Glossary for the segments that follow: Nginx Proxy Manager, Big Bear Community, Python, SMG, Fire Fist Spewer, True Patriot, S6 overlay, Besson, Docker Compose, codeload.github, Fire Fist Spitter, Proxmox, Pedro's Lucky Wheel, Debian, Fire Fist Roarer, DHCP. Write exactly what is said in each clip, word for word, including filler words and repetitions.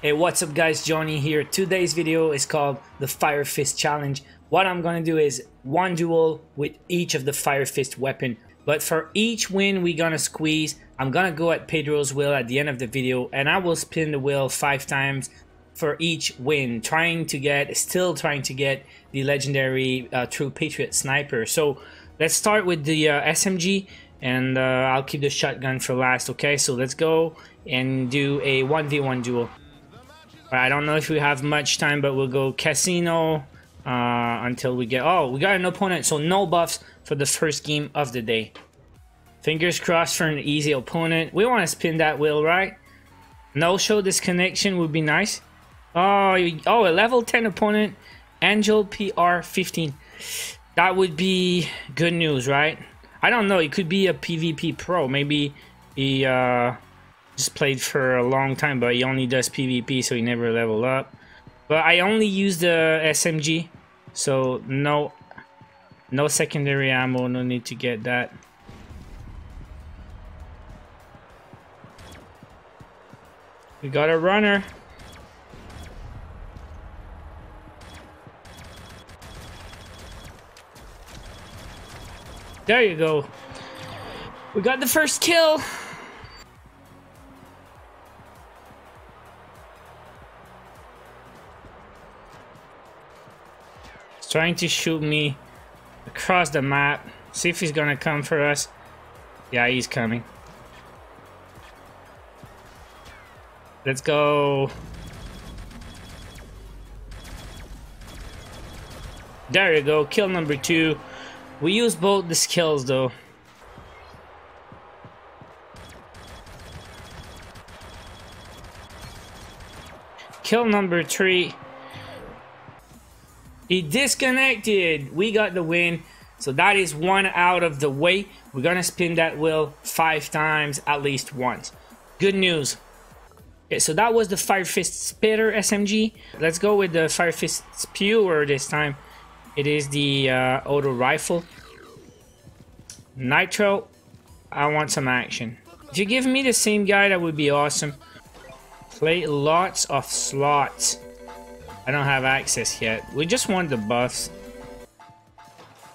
Hey, what's up guys, Johnny here. Today's video is called the Fire Fist Challenge. What I'm gonna do is one duel with each of the Fire Fist weapon. But for each win we're gonna squeeze, I'm gonna go at Pedro's wheel at the end of the video and I will spin the wheel five times for each win, trying to get, still trying to get the legendary uh, True Patriot Sniper. So let's start with the uh, S M G and uh, I'll keep the shotgun for last, okay? So let's go and do a one v one duel. I don't know if we have much time, but we'll go casino uh, until we get... Oh, we got an opponent, so no buffs for the first game of the day. Fingers crossed for an easy opponent. We want to spin that wheel, right? No-show disconnection would be nice. Oh, you, oh, a level ten opponent, Angel P R fifteen. That would be good news, right? I don't know. It could be a PvP pro. Maybe he... Uh, just played for a long time, but he only does PvP, so he never leveled up. But I only use the S M G, so no no secondary ammo, no need to get that. We got a runner. There you go. We got the first kill. Trying to shoot me across the map. See if he's gonna come for us. Yeah, he's coming. Let's go. There you go, kill number two. We use both the skills though. Kill number three. He disconnected. We got the win. So that is one out of the way. We're gonna spin that wheel five times, at least once. Good news. Okay, so that was the Fire Fist Spitter S M G. Let's go with the Fire Fist Spewer this time. It is the uh, auto rifle. Nitro. I want some action. If you give me the same guy, that would be awesome. Play lots of slots. I don't have access yet. We just want the buffs.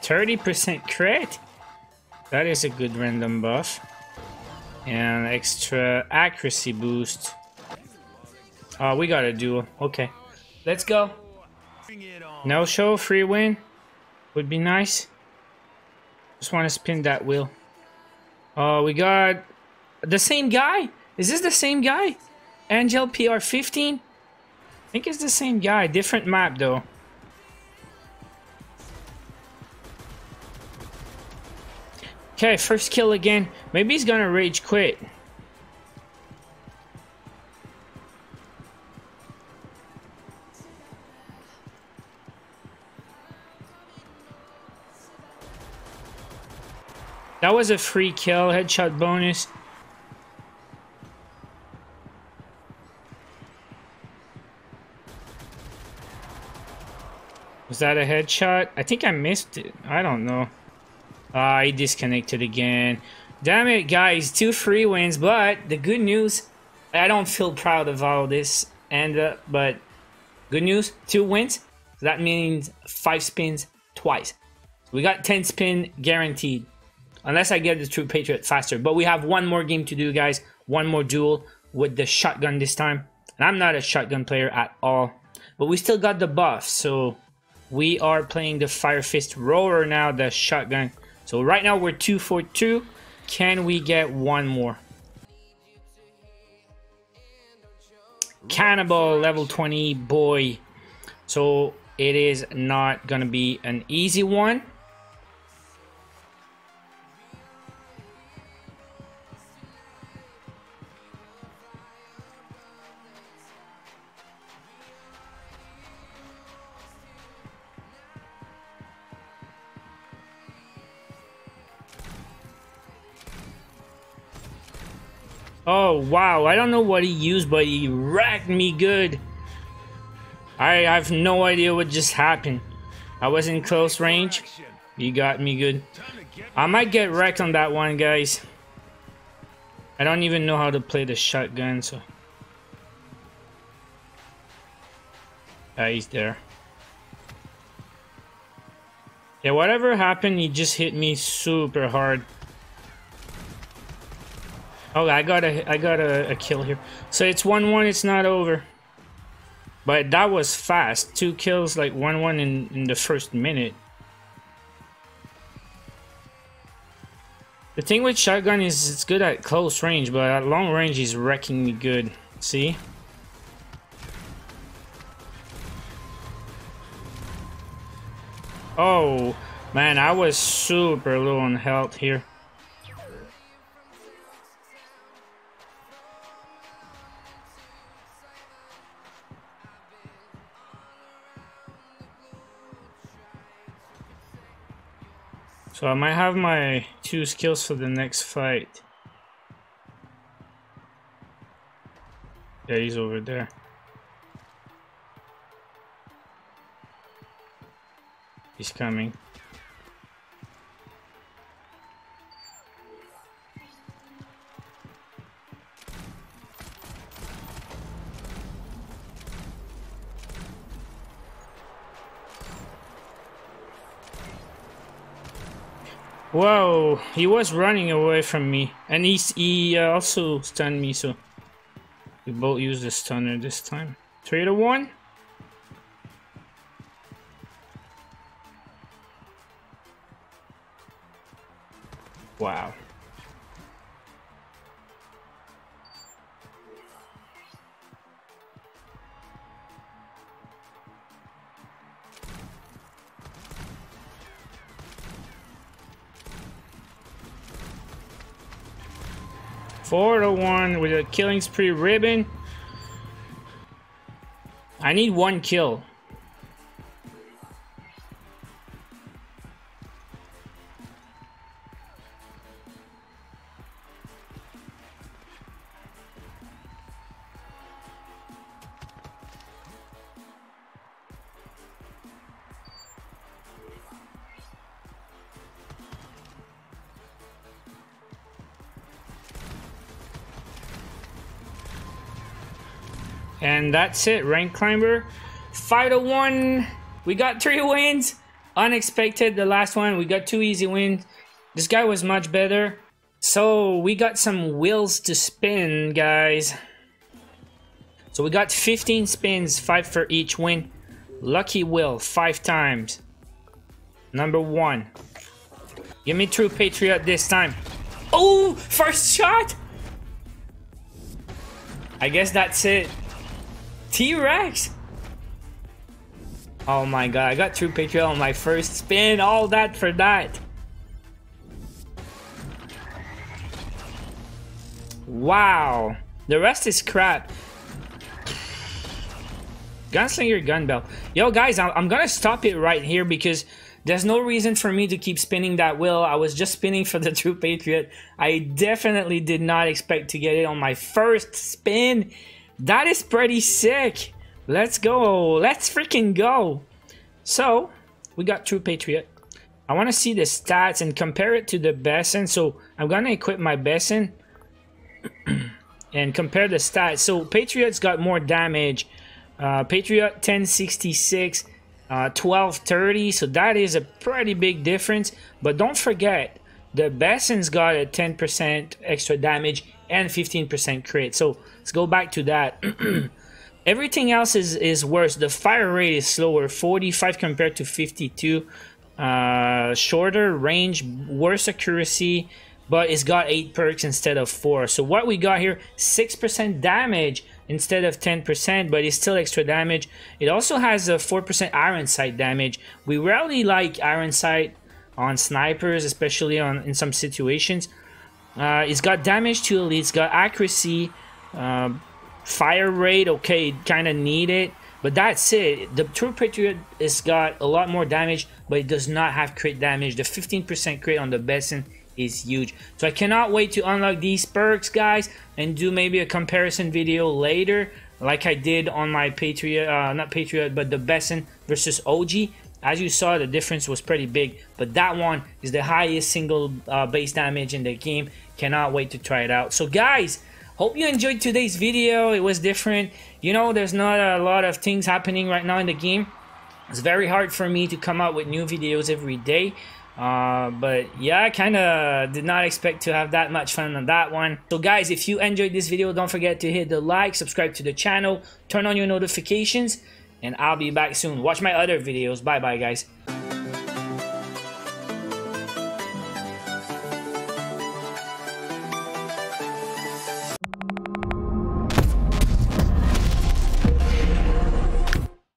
thirty percent crit? That is a good random buff. And extra accuracy boost. Oh, we got a duel. Okay. Let's go. No show, free win. Would be nice. Just want to spin that wheel. Oh, we got the same guy? Is this the same guy? Angel P R fifteen? I think it's the same guy, different map though. Okay, first kill again. Maybe he's gonna rage quit. That was a free kill, headshot bonus. Was that a headshot? I think I missed it. I don't know. Ah, he disconnected again. Damn it, guys. Two free wins, but the good news... I don't feel proud of all this, and uh, but good news, two wins. So that means five spins twice. We got ten spin guaranteed. Unless I get the True Patriot faster. But we have one more game to do, guys. One more duel with the shotgun this time. And I'm not a shotgun player at all. But we still got the buff, so... We are playing the Fire Fist Roarer now, the shotgun. So right now we're two for two. Can we get one more? Cannibal level twenty boy. So it is not gonna be an easy one. Oh wow, I don't know what he used, but he racked me good. I, I have no idea what just happened. I was in close range. He got me good. I might get wrecked on that one, guys. I don't even know how to play the shotgun, so... Ah, he's there. Yeah, whatever happened, he just hit me super hard. Oh, I got a, I got a, a kill here. So it's one one, it's not over. But that was fast. Two kills, like one one in, in the first minute. The thing with shotgun is it's good at close range, but at long range he's wrecking me good. See? Oh, man, I was super low on health here. So I might have my two skills for the next fight. Yeah, he's over there. He's coming. Whoa, he was running away from me, and he's, he uh, also stunned me, so we both used the stunner this time. three to one? Wow. four to one with a killing spree ribbon. I need one kill. And that's it, rank climber. five to one. We got three wins. Unexpected, the last one. We got two easy wins. This guy was much better. So we got some wheels to spin, guys. So we got fifteen spins, five for each win. Lucky wheel, five times. Number one. Give me True Patriot this time. Oh, first shot. I guess that's it. T-Rex? Oh my god, I got True Patriot on my first spin, all that for that. Wow. The rest is crap. Gunslinger gun belt. Yo guys, I'm gonna stop it right here because there's no reason for me to keep spinning that wheel. I was just spinning for the True Patriot. I definitely did not expect to get it on my first spin. That is pretty sick. Let's go. Let's freaking go. So, we got True Patriot. I want to see the stats and compare it to the Besson. So, I'm going to equip my Besson and compare the stats. So, Patriot's got more damage. Uh, Patriot ten sixty-six, uh, twelve thirty. So, that is a pretty big difference. But don't forget, the Besson's got a ten percent extra damage and fifteen percent crit. So, let's go back to that. Everything else is, is worse. The fire rate is slower, forty-five compared to fifty-two. Uh, shorter range, worse accuracy, but it's got eight perks instead of four. So what we got here, six percent damage instead of ten percent, but it's still extra damage. It also has a four percent iron sight damage. We rarely like iron sight on snipers, especially on in some situations. Uh, it's got damage to elite, it's got accuracy, Uh, fire rate, okay, kind of need it, but that's it. The True Patriot has got a lot more damage, but it does not have crit damage. The fifteen percent crit on the Besson is huge. So I cannot wait to unlock these perks, guys, and do maybe a comparison video later, like I did on my Patriot, uh, not Patriot, but the Besson versus O G. As you saw, the difference was pretty big, but that one is the highest single uh, base damage in the game. Cannot wait to try it out. So guys, hope you enjoyed today's video. It was different. You know, there's not a lot of things happening right now in the game. It's very hard for me to come out with new videos every day. Uh, but yeah, I kind of did not expect to have that much fun on that one. So guys, if you enjoyed this video, don't forget to hit the like, subscribe to the channel, turn on your notifications, and I'll be back soon. Watch my other videos. Bye bye, guys.